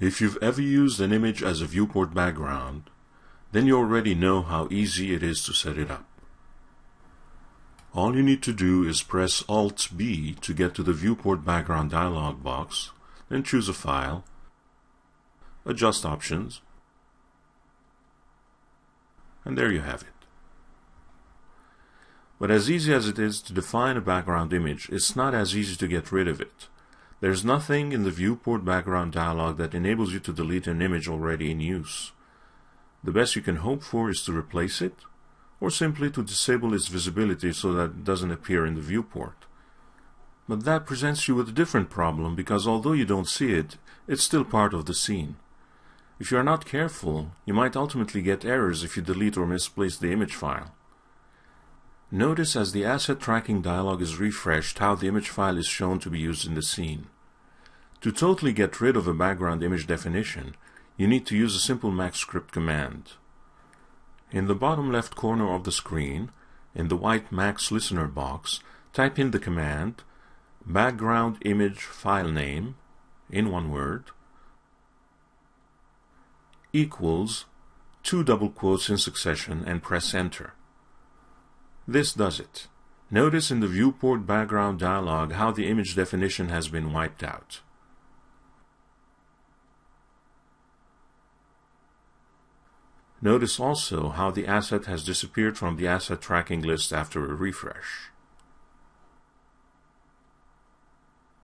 If you've ever used an image as a viewport background, then you already know how easy it is to set it up. All you need to do is press Alt-B to get to the viewport background dialog box, then choose a file, adjust options, and there you have it. But as easy as it is to define a background image, it's not as easy to get rid of it. There's nothing in the viewport background dialog that enables you to delete an image already in use. The best you can hope for is to replace it, or simply to disable its visibility so that it doesn't appear in the viewport. But that presents you with a different problem, because although you don't see it, it's still part of the scene. If you are not careful, you might ultimately get errors if you delete or misplace the image file. Notice as the asset tracking dialog is refreshed how the image file is shown to be used in the scene. To totally get rid of a background image definition, you need to use a simple MaxScript command. In the bottom left corner of the screen, in the white Max listener box, type in the command background image file name in one word equals 2 double quotes in succession and press enter. This does it. Notice in the viewport background dialog how the image definition has been wiped out. Notice also how the asset has disappeared from the asset tracking list after a refresh.